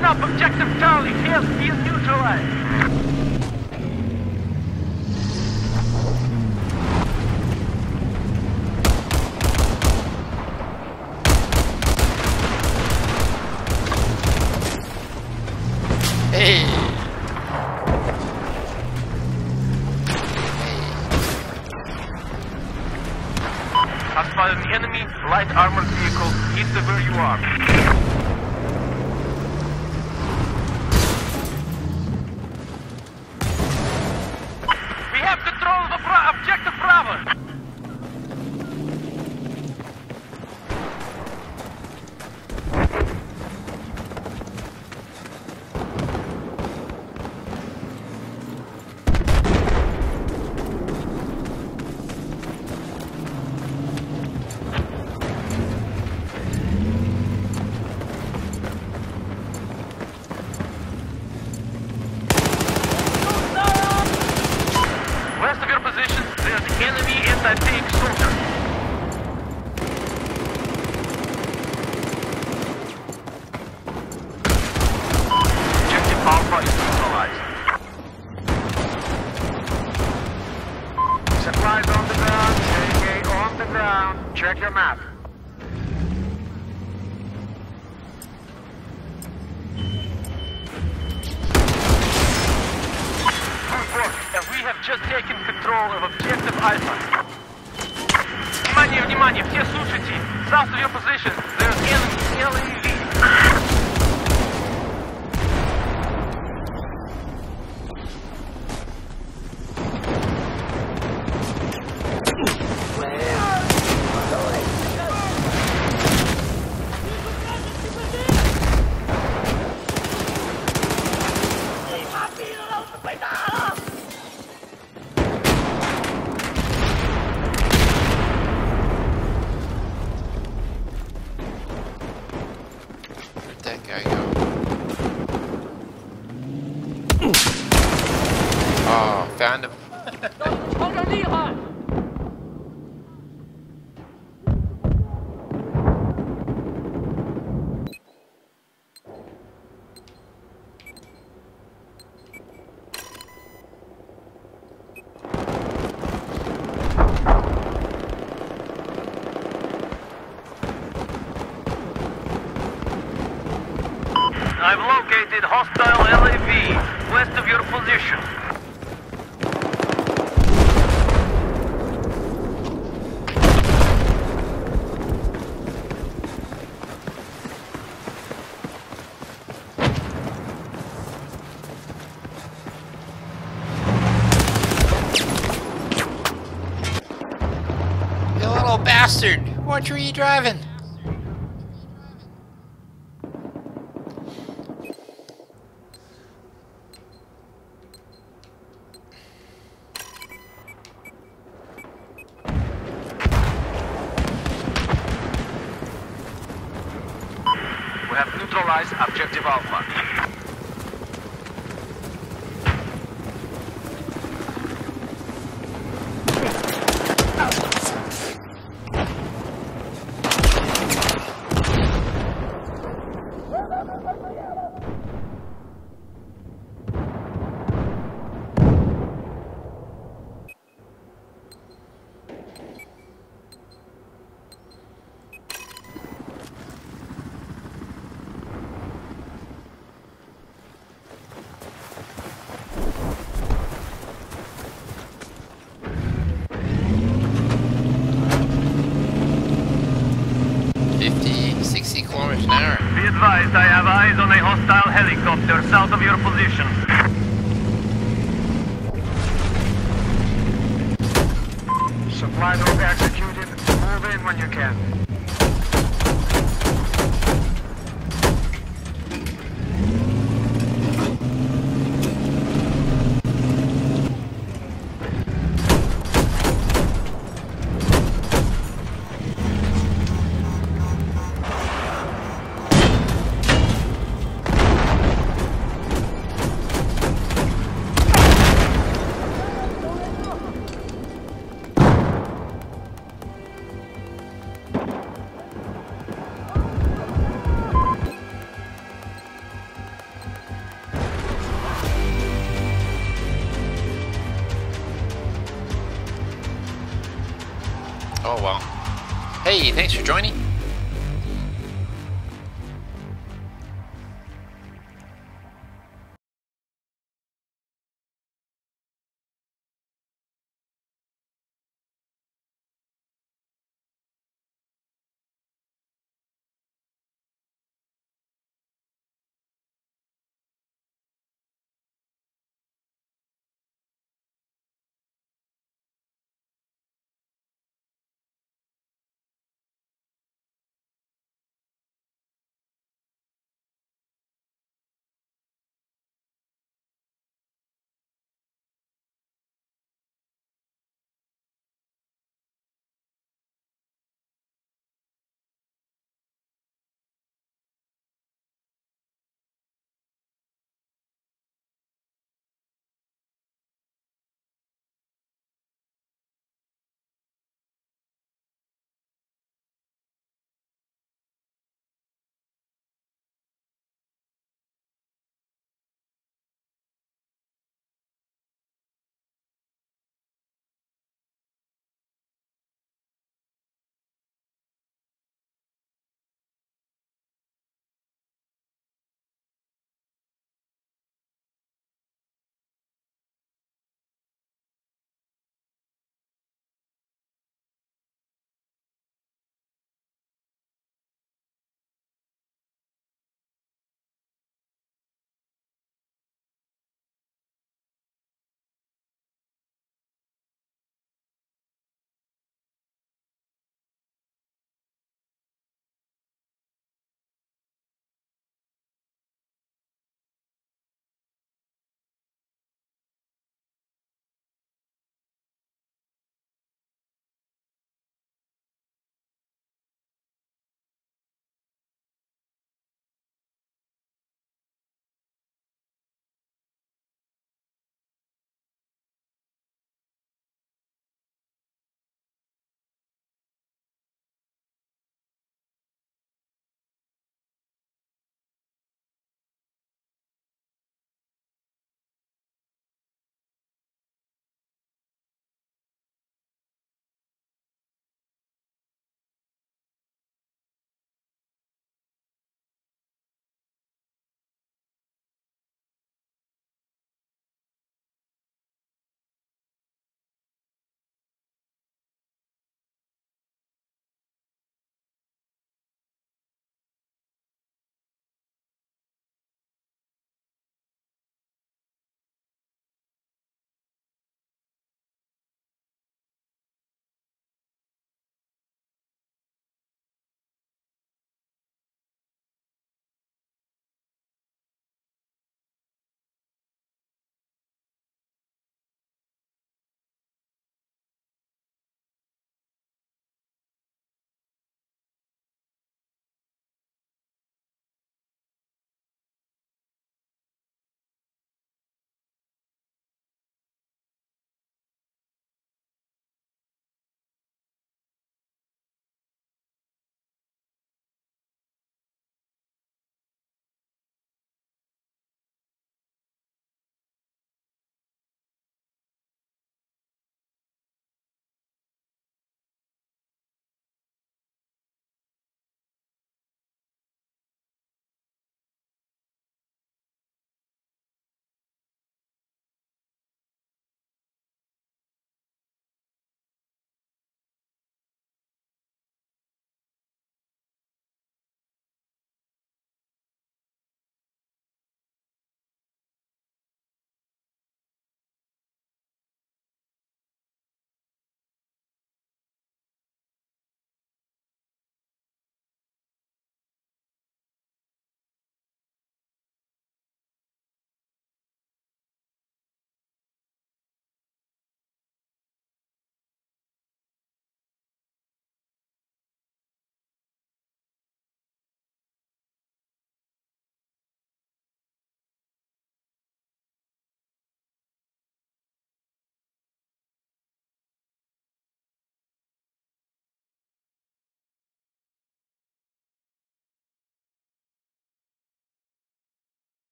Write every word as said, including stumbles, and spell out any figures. Listen up, Objective Charlie. Tail steel neutralized. Spotted an enemy light armored vehicle east of where you are. We have control of bra objective Bravo. Supplies on the ground, J K on the ground. Check your map. Good work, and we have just taken control of Objective Alpha. Внимание, внимание, все слушайте. South of your position, there's enemy lead. Found him. I've located hostile L A V west of your position. Bastard! What were you driving? We have neutralized Objective Alpha. I have eyes on a hostile helicopter south of your position. Supply drop executed. Move in when you can. Oh well. Hey, thanks for joining.